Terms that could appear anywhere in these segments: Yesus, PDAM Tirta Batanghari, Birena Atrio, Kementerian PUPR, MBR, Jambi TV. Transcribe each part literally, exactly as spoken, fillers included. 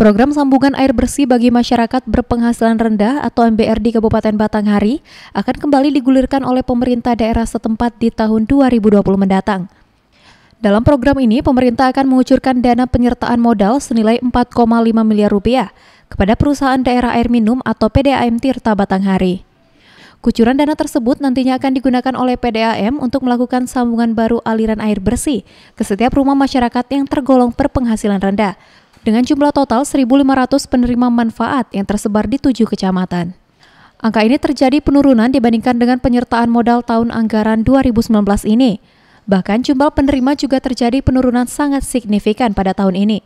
Program sambungan air bersih bagi masyarakat berpenghasilan rendah atau M B R di Kabupaten Batanghari akan kembali digulirkan oleh pemerintah daerah setempat di tahun dua ribu dua puluh mendatang. Dalam program ini, pemerintah akan mengucurkan dana penyertaan modal senilai empat koma lima miliar rupiah kepada perusahaan daerah air minum atau P D A M Tirta Batanghari. Kucuran dana tersebut nantinya akan digunakan oleh P D A M untuk melakukan sambungan baru aliran air bersih ke setiap rumah masyarakat yang tergolong berpenghasilan rendah, dengan jumlah total seribu lima ratus penerima manfaat yang tersebar di tujuh kecamatan. Angka ini terjadi penurunan dibandingkan dengan penyertaan modal tahun anggaran dua ribu sembilan belas ini. Bahkan jumlah penerima juga terjadi penurunan sangat signifikan pada tahun ini.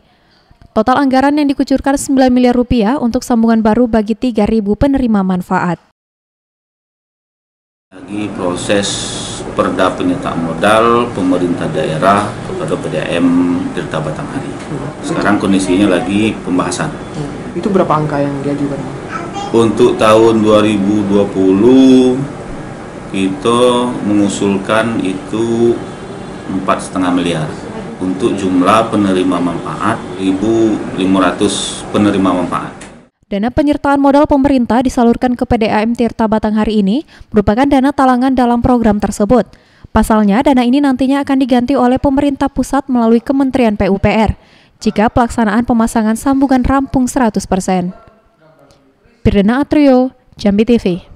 Total anggaran yang dikucurkan sembilan miliar rupiah untuk sambungan baru bagi tiga ribu penerima manfaat. Bagi proses perda penyertaan modal pemerintah daerah atau P D A M Tirta Batanghari. Sekarang kondisinya lagi pembahasan. Itu berapa angka yang diajukan? Untuk tahun dua ribu dua puluh kita mengusulkan itu empat koma lima miliar. Untuk jumlah penerima manfaat seribu lima ratus penerima manfaat. Dana penyertaan modal pemerintah disalurkan ke P D A M Tirta Batanghari ini merupakan dana talangan dalam program tersebut. Pasalnya, dana ini nantinya akan diganti oleh pemerintah pusat melalui Kementerian P U P R jika pelaksanaan pemasangan sambungan rampung seratus persen. Birena Atrio, Jambi T V.